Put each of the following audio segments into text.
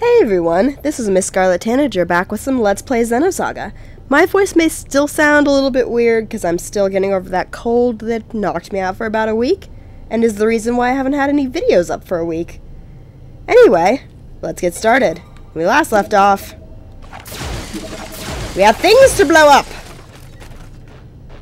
Hey everyone, this is Miss Scarlet Tanager back with some Let's Play Xenosaga. My voice may still sound a little bit weird because I'm still getting over that cold that knocked me out for about a week, and is the reason why I haven't had any videos up for a week. Anyway, let's get started. When we last left off, we have things to blow up!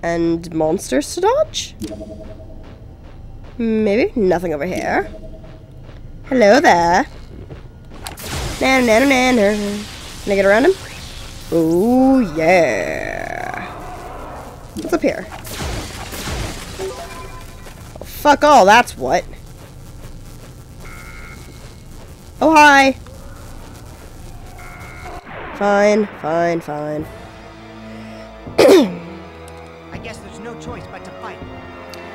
And monsters to dodge? Maybe? Nothing over here. Hello there. Can I get around him? Ooh, yeah. What's up here? Oh, fuck all, that's what. Oh, hi. Fine. I guess there's no choice but to fight.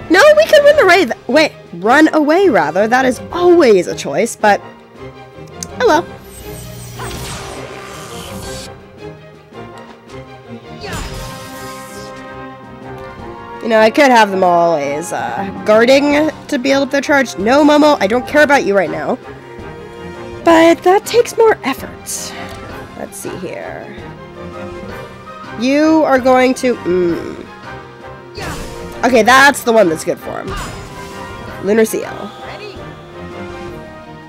No, we could run away. Wait, run away, rather. That is always a choice, but... oh, well. You know, I could have them all as guarding to build up their charge. No, Momo, I don't care about you right now. But that takes more effort. Let's see here. You are going to... Okay, that's the one that's good for him. Lunar Seal. Ready?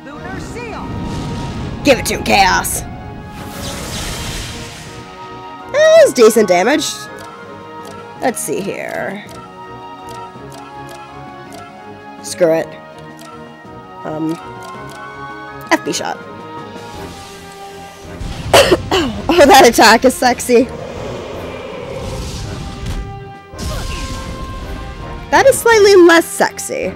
Lunar Seal. Give it to him, Chaos. That was decent damage. Let's see here. Screw it. FB shot. Oh, that attack is sexy. That is slightly less sexy.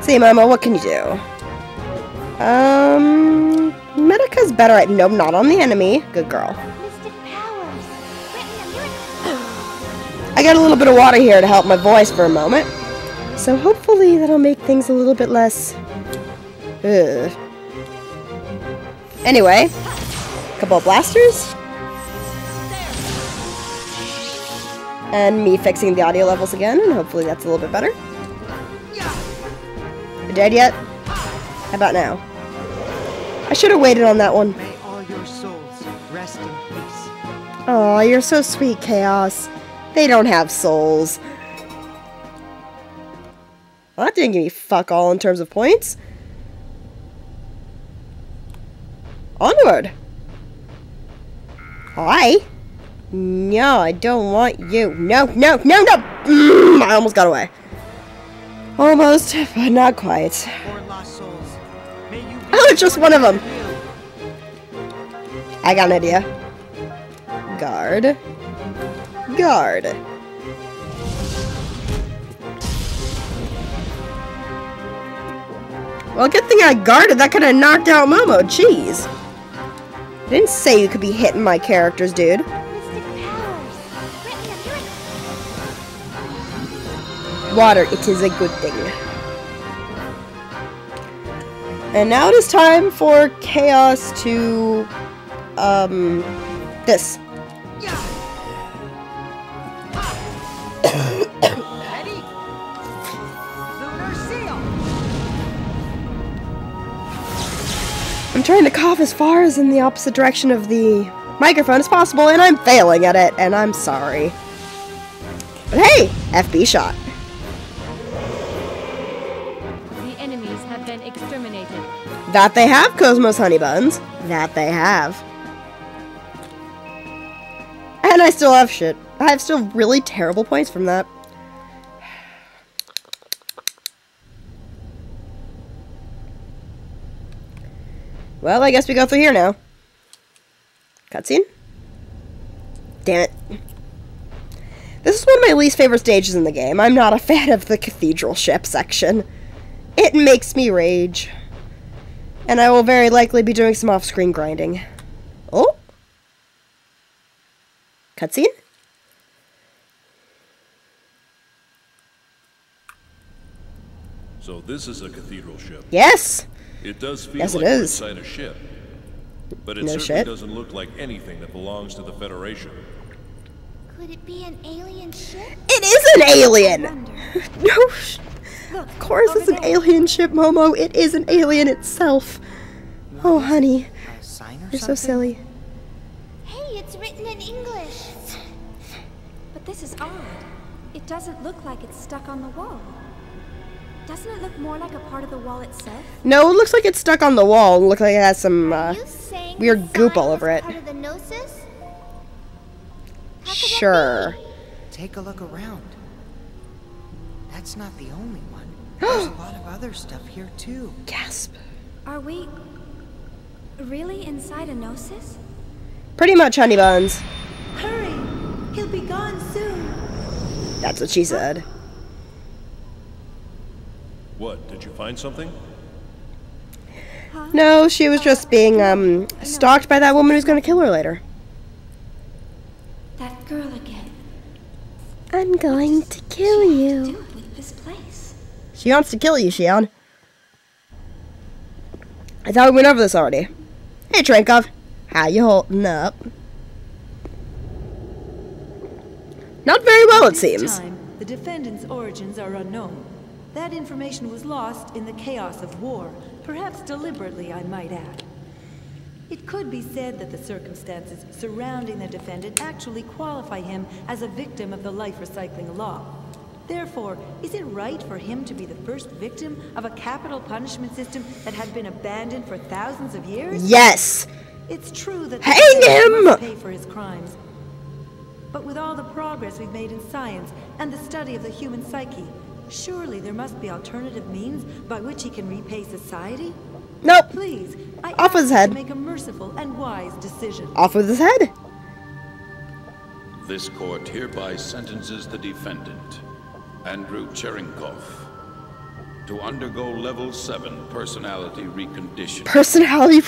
See, Mama, what can you do? Medica's better at... nope, not on the enemy. Good girl. I got a little bit of water here to help my voice for a moment. So hopefully that'll make things a little bit less... ugh. Anyway. Couple of blasters. And me fixing the audio levels again, and hopefully that's a little bit better. You dead yet? How about now? I should have waited on that one. May all your souls rest in peace. Aw, you're so sweet, Chaos. They don't have souls. Well, that didn't give me fuck all in terms of points. Onward. Hi. No, I don't want you. No. I almost got away. Almost, but not quite. Oh, it's just one of them. I got an idea. Guard. Well, good thing I guarded. That could have knocked out Momo. Jeez. I didn't say you could be hitting my characters, dude. Water. It is a good thing. And now it is time for Chaos to, this. Ready? Lunar Seal. I'm trying to cough as far as in the opposite direction of the microphone as possible, and I'm failing at it, and I'm sorry. But hey, FB shot. That they have, KOS-MOS honey buns. That they have. And I still have shit. I have still really terrible points from that. Well, I guess we go through here now. Cutscene? Damn it. This is one of my least favorite stages in the game. I'm not a fan of the Cathedral Ship section. It makes me rage. And I will very likely be doing some off-screen grinding. Oh? Cutscene? So this is a cathedral ship. Yes! It does feel like we're inside a ship. But it certainly doesn't look like anything that belongs to the Federation. Could it be an alien ship? It is an alien! No! Of course it's an alien ship, Momo. It is an alien itself. Oh, honey. You're so silly. Hey, it's written in English. But this is odd. It doesn't look like it's stuck on the wall. Doesn't it look more like a part of the wall itself? No, it looks like it's stuck on the wall. It looks like it has some weird goop all over it. Part of the gnosis? Sure. Take a look around. That's not the only one. There's a lot of other stuff here too. Gasp. Are we really inside a gnosis? Pretty much, honey buns. Hurry. He'll be gone soon. That's what she said. What, did you find something? No, she was just being stalked by that woman who's gonna kill her later. That girl again. I'm going to kill you. What do you do with this place? She wants to kill you, Shion. I thought we went over this already. Hey, Treykov, how you holding up? Not very well, it seems. The defendant's origins are unknown. That information was lost in the chaos of war, perhaps deliberately, I might add. It could be said that the circumstances surrounding the defendant actually qualify him as a victim of the life recycling law. Therefore, is it right for him to be the first victim of a capital punishment system that had been abandoned for thousands of years? Yes! It's true that the defendant must pay for his crimes. But with all the progress we've made in science and the study of the human psyche, surely there must be alternative means by which he can repay society? Nope. Please, off with his head. Make a merciful and wise decision. Off with his head. This court hereby sentences the defendant, Andrew Cherenkov, to undergo level 7 personality reconditioning. Personality?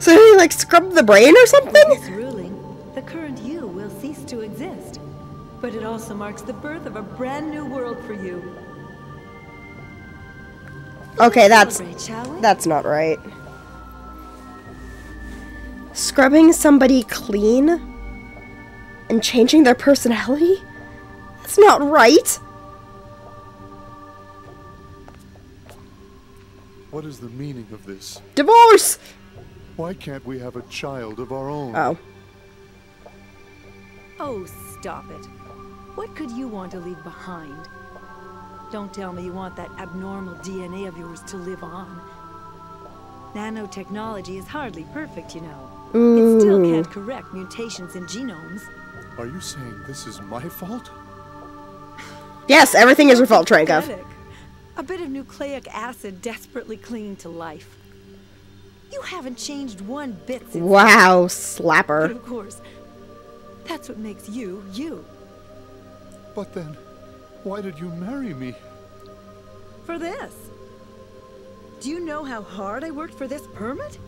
So he like scrubbed the brain or something? With this ruling, the current you will cease to exist, but it also marks the birth of a brand new world for you. Okay, that's not right. Scrubbing somebody clean and changing their personality? That's not right. What is the meaning of this? Divorce! Why can't we have a child of our own? Oh. Oh, stop it. What could you want to leave behind? Don't tell me you want that abnormal DNA of yours to live on. Nanotechnology is hardly perfect, you know. Ooh. It still can't correct mutations in genomes. Are you saying this is my fault? Yes, everything is your fault, Trankov. A bit of nucleic acid desperately clinging to life. You haven't changed one bit since. Wow, slapper. But of course, that's what makes you, you. But then, why did you marry me? For this? Do you know how hard I worked for this permit?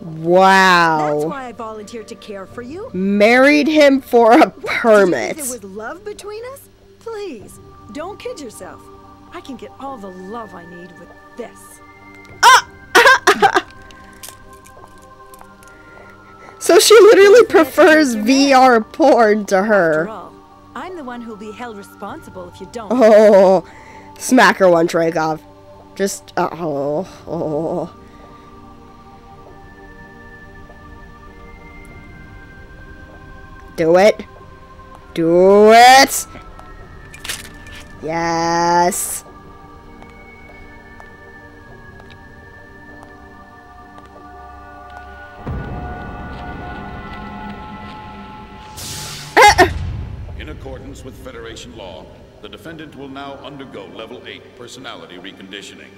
Wow. That's why I volunteered to care for you. Married him for a permit. Did you think there was love between us? Please, don't kid yourself. I can get all the love I need with this. Ah! So she literally prefers VR porn to her. After all, I'm the one who'll be held responsible if you don't. Oh, smack her one, Trankov. Just, oh. Do it. Do it. Yes. In accordance with Federation law, the defendant will now undergo level 8 personality reconditioning.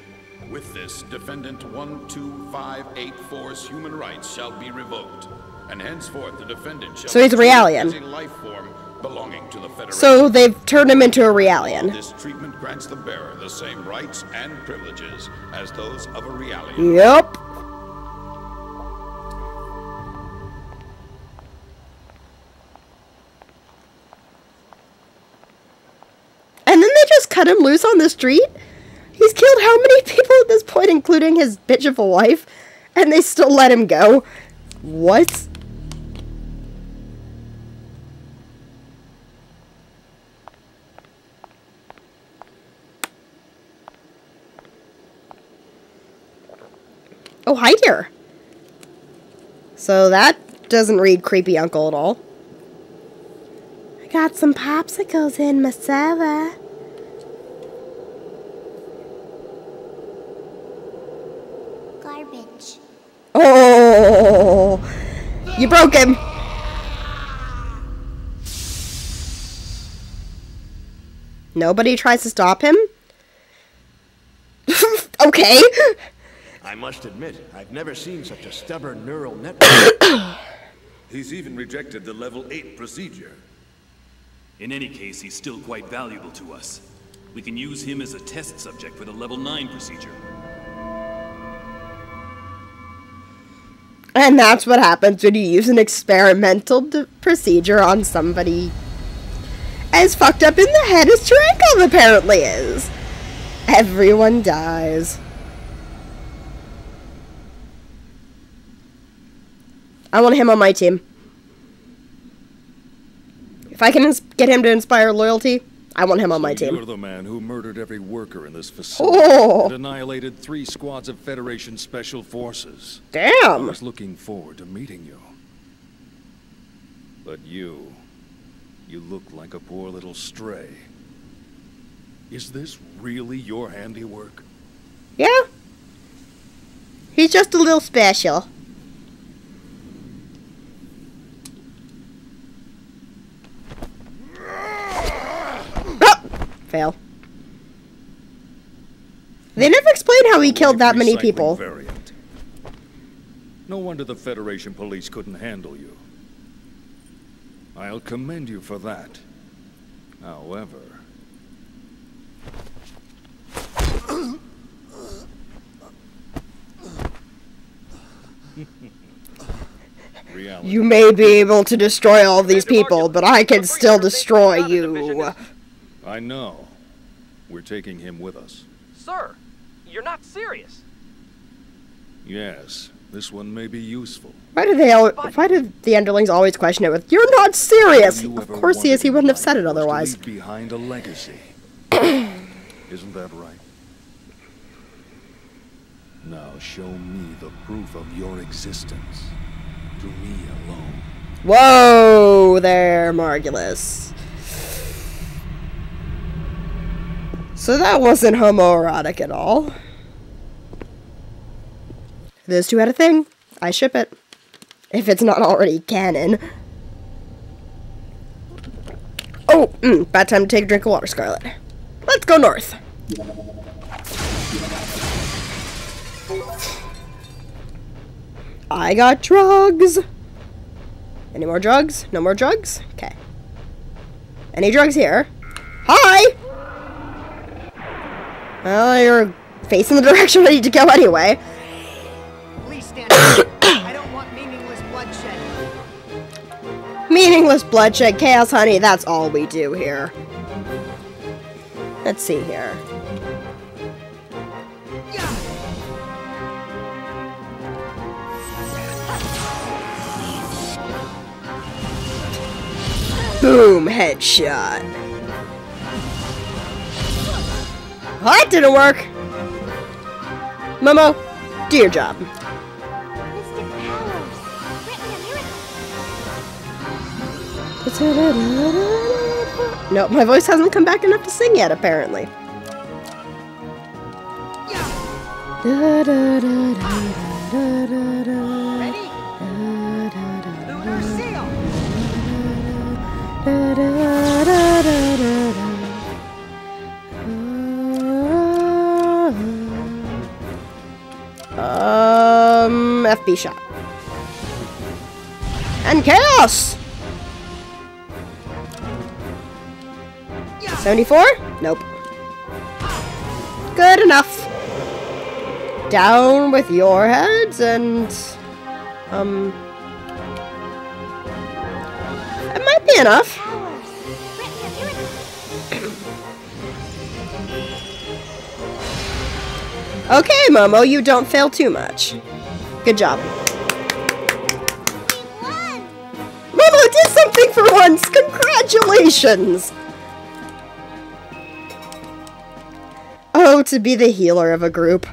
With this, defendant 12584's human rights shall be revoked, and henceforth the defendant shall be treated as a life form belonging to the Federation. So they've turned him into a realian. This treatment grants the bearer the same rights and privileges as those of a realian. Yep. Cut him loose on the street? He's killed how many people at this point, including his bitch of a wife, and they still let him go? What? Oh, hi there. So that doesn't read creepy uncle at all. I got some popsicles in my salad. Garbage. Oh, you broke him. Nobody tries to stop him? Okay. I must admit, I've never seen such a stubborn neural network. He's even rejected the level 8 procedure. In any case, he's still quite valuable to us. We can use him as a test subject for the level 9 procedure. And that's what happens when you use an experimental procedure on somebody as fucked up in the head as Trankov apparently is. Everyone dies. I want him on my team. If I can get him to inspire loyalty, I want him on my team. You're the man who murdered every worker in this facility and annihilated 3 squads of Federation Special Forces. Damn! I was looking forward to meeting you. But you look like a poor little stray. Is this really your handiwork? Yeah. He's just a little special. Fail. They never explained how he killed that many people. Variant. No wonder the Federation police couldn't handle you. I'll commend you for that. However... You may be able to destroy all these people, but I can still destroy you. I know. We're taking him with us. Sir, you're not serious. Yes, this one may be useful. Why did the underlings always question it with, "You're not serious"? Of course he is. He wouldn't have said it otherwise. Behind a legacy. Isn't that right? Now show me the proof of your existence. To me alone. Whoa there, Margulis. So that wasn't homoerotic at all. Those two had a thing. I ship it. If it's not already canon. Oh, bad time to take a drink of water, Scarlet. Let's go north. I got drugs. Any more drugs? No more drugs? Okay. Any drugs here? Hi! Well, you're facing the direction I need to go anyway. Please stand up. I don't want meaningless bloodshed. Meaningless bloodshed, chaos, honey. That's all we do here. Let's see here. Yeah. Boom, headshot. Well, that didn't work. Momo, do your job. Mr. Powers, written a miracle. No, my voice hasn't come back enough to sing yet, apparently. Ready? Lunar Seal. FB shot. And chaos! 74? Nope. Good enough. Down with your heads and... That might be enough. Okay, Momo, you don't fail too much. Good job. Momo did something for once! Congratulations! Oh, to be the healer of a group.